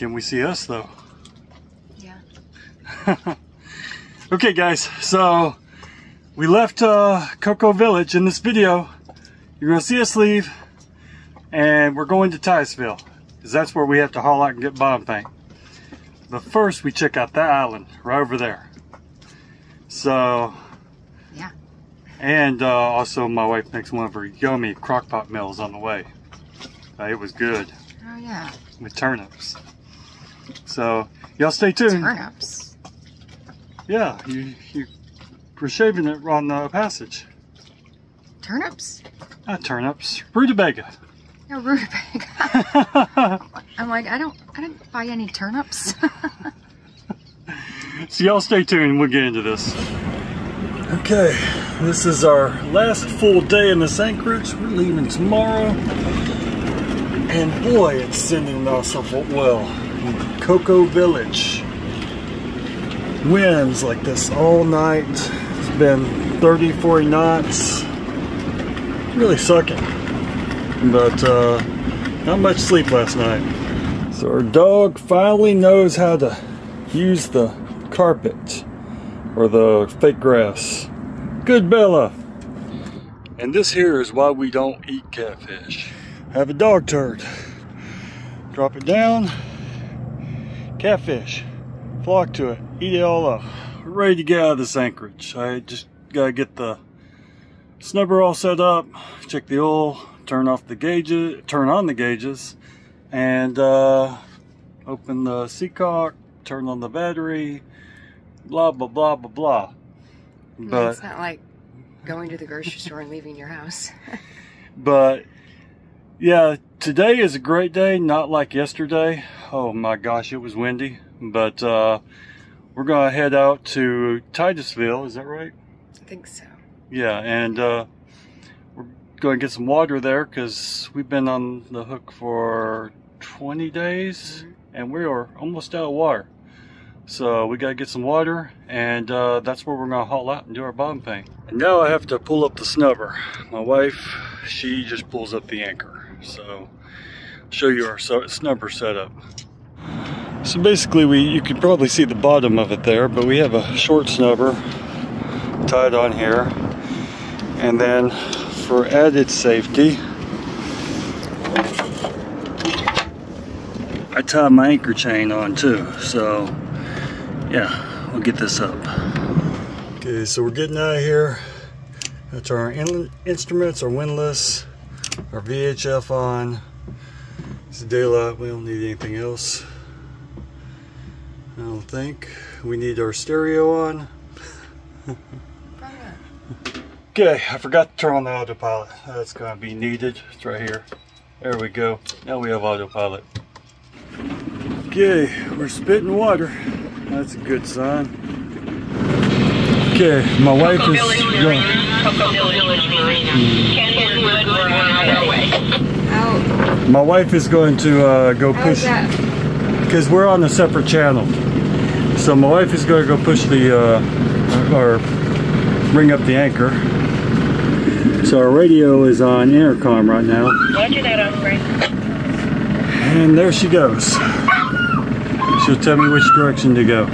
Can we see us though? Yeah. Okay guys, so we left Cocoa Village. In this video, you're gonna see us leave and we're going to Titusville, because that's where we have to haul out and get bottom thing. But first we check out that island right over there. So yeah. And also my wife makes one of her yummy crock pot meals on the way. It was good. Oh yeah. With turnips. So y'all stay tuned. Turnips. Yeah, you were shaving it on the passage. Turnips? Not turnips. Rutabaga. Yeah, rutabaga. I'm like, I don't buy any turnips. So y'all stay tuned, we'll get into this. Okay, this is our last full day in this anchorage. We're leaving tomorrow. And boy, it's sending us off well. Cocoa Village. Winds like this all night. It's been 30, 40 knots. Really sucking. But not much sleep last night. So our dog finally knows how to use the carpet or the fake grass. Good Bella. And this here is why we don't eat catfish. Have a dog turd, drop it down, catfish, flock to it, eat it all up. We're ready to get out of this anchorage. I just gotta get the snubber all set up, check the oil, turn off the gauges, turn on the gauges, and open the seacock, turn on the battery, blah blah blah blah blah. But no, it's not like going to the grocery store and leaving your house. But yeah, today is a great day, not like yesterday. Oh my gosh, it was windy. But we're gonna head out to Titusville, is that right? I think so. Yeah, and we're gonna get some water there because we've been on the hook for 20 days and we are almost out of water. So we gotta get some water, and that's where we're gonna haul out and do our bottom thing. And now I have to pull up the snubber. My wife, she just pulls up the anchor. So I'll show you our snubber setup. So basically you can probably see the bottom of it there, but we have a short snubber tied on here. And then for added safety, I tie my anchor chain on too. So yeah, we'll get this up. Okay, so we're getting out of here. That's our inlet instruments, our windlass, our VHF on. It's daylight, we don't need anything else. I don't think. We need our stereo on. Okay, I forgot to turn on the autopilot. That's gonna be needed. It's right here. There we go. Now we have autopilot. Okay, we're spitting water. That's a good sign. Okay, my wife is going. Cocoa Village Marina. Kenwood, we're on our way. Out. My wife is going to go push, because we're on a separate channel. So my wife is going to go push the or bring up the anchor. So our radio is on intercom right now. Roger that, Osprey. And there she goes. She'll tell me which direction to go.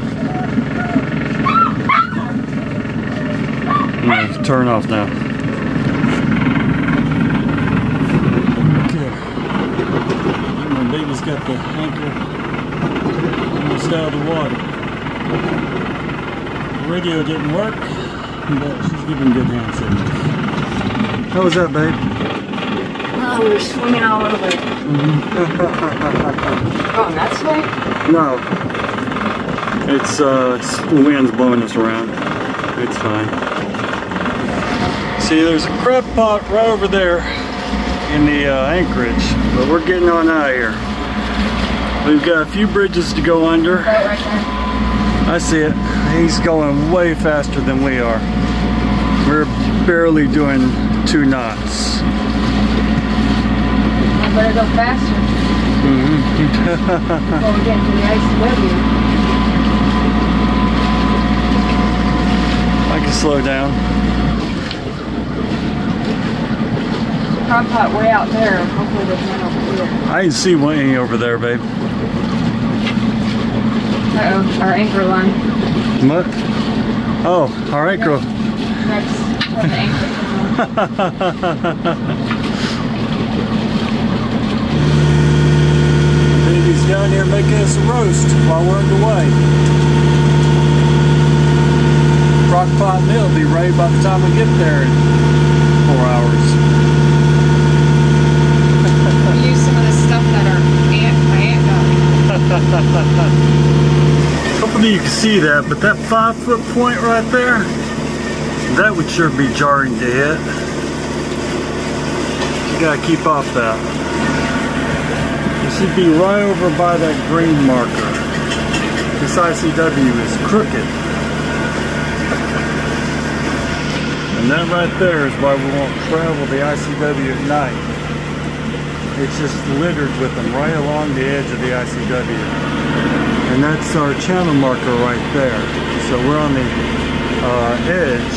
I'm gonna turn off now. Okay. My baby's got the anchor almost out of the water. The radio didn't work, but she's giving good hand signals. How was that, babe? Oh, we were swimming all over the Oh, and that's right? No. It's the wind's blowing us around. It's fine. See, there's a crab pot right over there in the anchorage, but we're getting on out of here. We've got a few bridges to go under. Right there. I see it. He's going way faster than we are. We're barely doing 2 knots. I better go faster. Mm-hmm. Before we get to the ICW. I can slow down. Crab pot way out there. Hopefully there's none over here. I didn't see any over there, babe. Uh-oh, our anchor line. Look. Oh, our anchor. That's where the anchor line. Baby's down here making us a roast while we're underway. Rock pot meal will be ready by the time we get there in 4 hours. We'll use some of the stuff that my aunt got me. Hopefully you can see that, but that 5 foot point right there, that would sure be jarring to hit. You gotta keep off that. You should be right over by that green marker. This ICW is crooked. And that right there is why we won't travel the ICW at night. It's just littered with them right along the edge of the ICW. And that's our channel marker right there. So we're on the edge,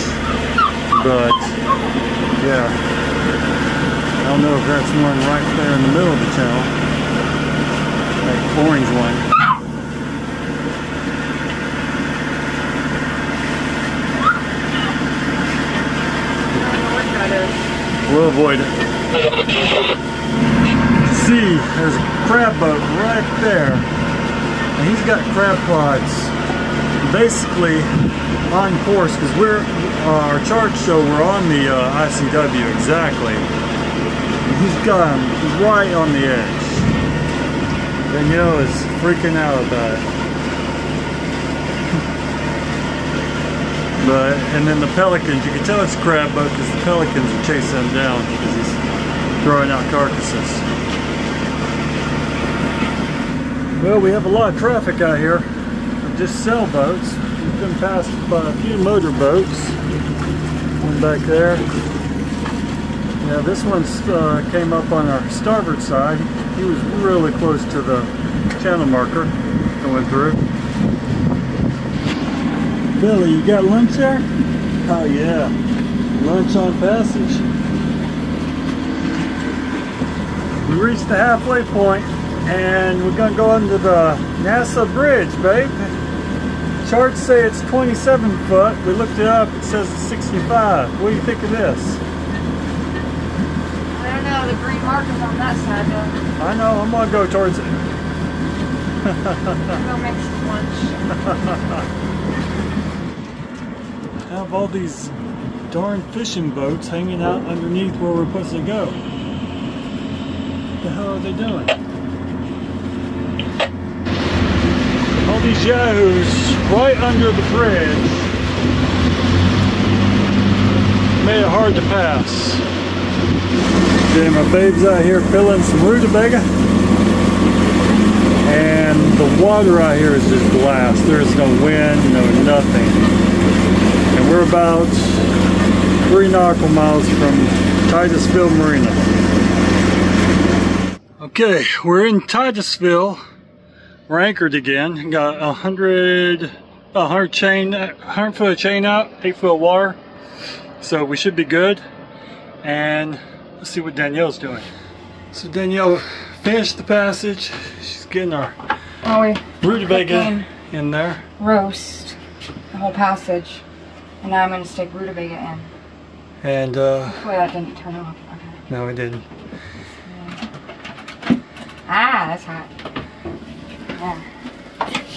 but yeah. I don't know if that's one right there in the middle of the channel. That orange one. We'll avoid it. See, there's a crab boat right there. And he's got crab pods basically on course because we're, our charts show we're on the ICW exactly. And he's got him right on the edge. Danielle is freaking out about it. But, and then the pelicans, you can tell it's a crab boat because the pelicans are chasing him down because he's throwing out carcasses. Well, we have a lot of traffic out here of just sailboats. We've been passed by a few motorboats. One back there. Yeah, this one came up on our starboard side. He was really close to the channel marker going through. Billy, you got lunch there? Oh yeah, lunch on passage. We reached the halfway point and we're gonna go under the NASA bridge, babe. Charts say it's 27 foot. We looked it up, it says it's 65. What do you think of this? I don't know, the green marker's on that side though. I know, I'm gonna go towards it. I'm gonna make some lunch. Have all these darn fishing boats hanging out underneath where we're supposed to go. What the hell are they doing? All these yahoos right under the bridge made it hard to pass. Okay, my babe's out here filling some rutabaga, and the water out here is just glass. There's no wind, no nothing. We're about 3 nautical miles from Titusville Marina. Okay, we're in Titusville. We're anchored again. Got 100 foot of chain out, 8 foot of water. So we should be good. And let's see what Danielle's doing. So Danielle finished the passage. She's getting our rutabaga in there. Roast the whole passage. And now I'm going to stick rutabaga in. And hopefully that didn't turn off. Okay. No, it didn't. Yeah. Ah, that's hot. Yeah.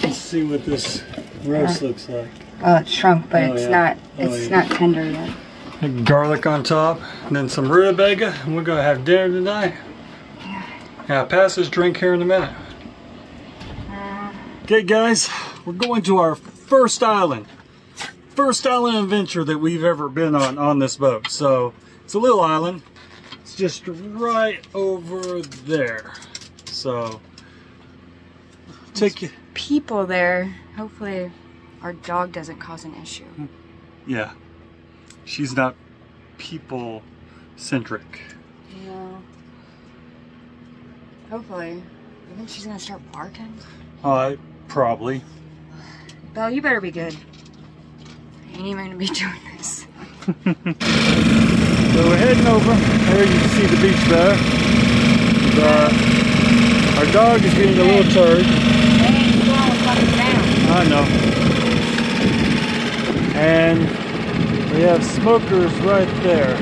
Let's see what this roast looks like. Oh, it's shrunk, but it's not tender yet. And garlic on top, and then some rutabaga, and we're going to have dinner tonight. Yeah. And I'll pass this drink here in a minute. Okay, guys, we're going to our first island. First island adventure that we've ever been on this boat. So it's a little island. It's just right over there. So take you. People there. Hopefully our dog doesn't cause an issue. Yeah, she's not people centric. No. Hopefully. You think she's gonna start barking? Probably. Bella, you better be good. I ain't even gonna be doing this. So we're heading over. There you can see the beach there. Our dog is getting a little turd. It ain't going fucking down. I know. And we have smokers right there.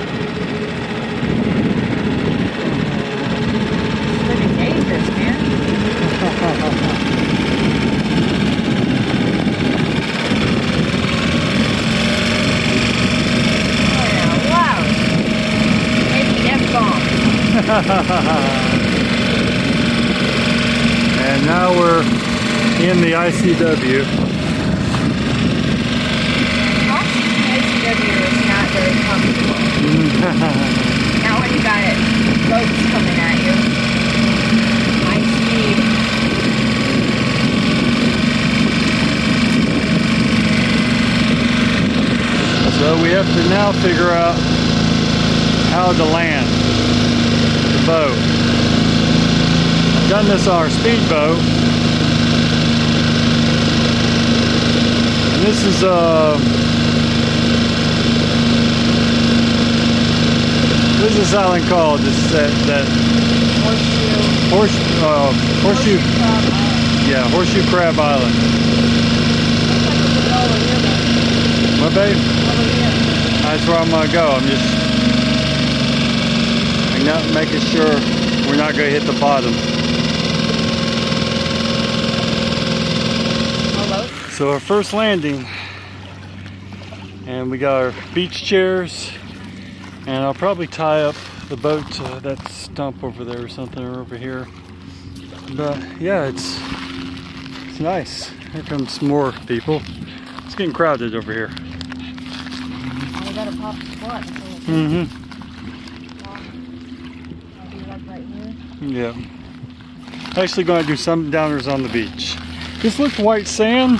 It's pretty dangerous, man. And now we're in the ICW. Watching the ICW is not very comfortable. Not when you got it, boats coming at you. High speed. So we have to now figure out how to land. Boat. I've done this on our speedboat. And this is this is island called that Horseshoe Crab Island. Yeah, Horseshoe Crab Island. What, babe? That's where I'm gonna go. I'm just not making sure we're not going to hit the bottom. Hello. So our first landing, and we got our beach chairs, and I'll probably tie up the boat to that stump over there or something, or over here. But yeah, it's nice. Here comes more people. It's getting crowded over here. Oh, we got a pop spot. Mm-hmm. Yeah, actually going to do some downers on the beach. This looked white sand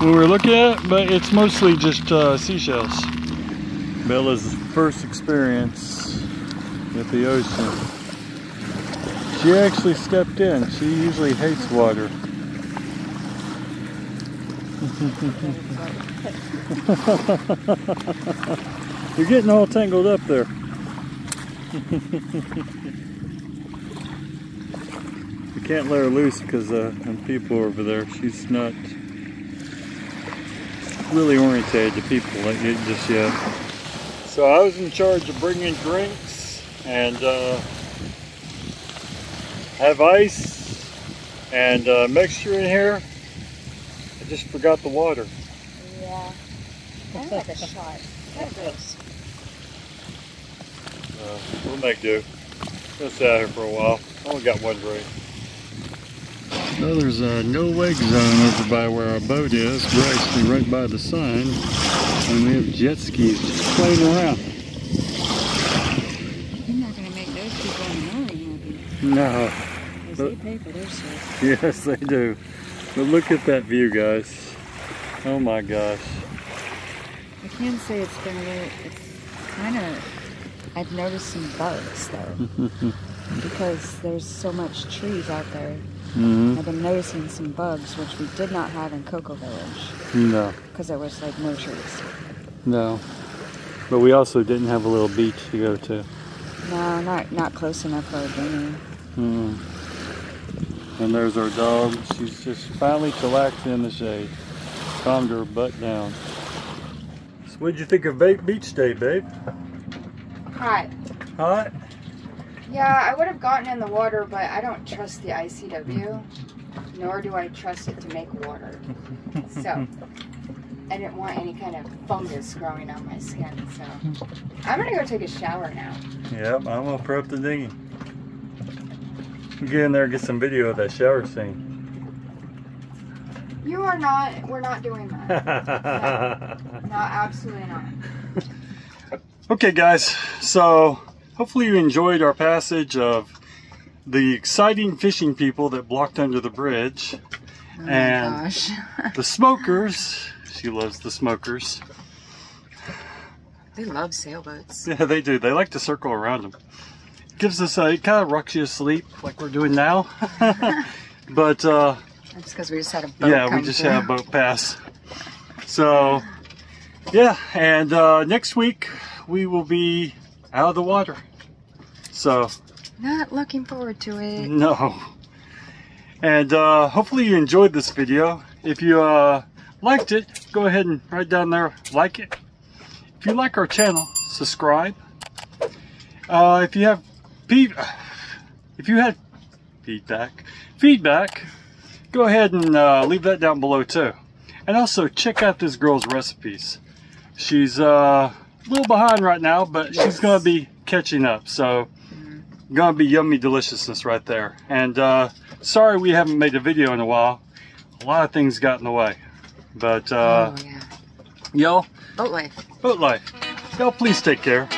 when we were looking at it, but it's mostly just seashells. Bella's first experience with the ocean. She actually stepped in. She usually hates water. You're getting all tangled up there. We can't let her loose because them people are over there. She's not really oriented to people like it just yet. So I was in charge of bringing drinks and have ice and mixture in here. I just forgot the water. Yeah, I'm like a shot. We'll make do. We'll sit out here for a while. I only got one drink. So there's a no-wake zone over by where our boat is. We're actually right by the sign, and we have jet skis just playing around. You're not going to make those people unhappy. No. Because they pay for their stuff. Yes, they do. But look at that view, guys. Oh my gosh. I can say it's been really, it's kind of, I've noticed some bugs though. Because there's so much trees out there. Mm-hmm. I've been noticing some bugs, which we did not have in Cocoa Village. No. Because there was like no trees. No. But we also didn't have a little beach to go to. No, not close enough for a dinghy. Mm-hmm. And there's our dog. She's just finally chillaxed in the shade. Calmed her butt down. So what'd you think of beach day, babe? Hot. Hot? Yeah, I would have gotten in the water, but I don't trust the ICW, nor do I trust it to make water. So, I didn't want any kind of fungus growing on my skin, so. I'm gonna go take a shower now. Yep, I'm gonna prep the dinghy. Get in there and get some video of that shower scene. You are not, we're not doing that. No, absolutely not. Okay, guys, so. Hopefully you enjoyed our passage of the exciting fishing people that blocked under the bridge. Oh and gosh. The smokers. She loves the smokers. They love sailboats. Yeah, they do. They like to circle around them. Gives us a, it kind of rocks you to sleep like we're doing now. But that's because we just had a boat. Yeah, we just had a boat pass. So yeah, and next week we will be out of the water. So, not looking forward to it. No. And hopefully you enjoyed this video. If you liked it, go ahead and write down there, like it. If you like our channel, subscribe. If you had feedback, go ahead and leave that down below too. And also check out this girl's recipes. She's a little behind right now, but she's gonna be catching up. So gonna be yummy deliciousness right there. And sorry we haven't made a video in a while. A lot of things got in the way. But y'all, boat life. Y'all please take care.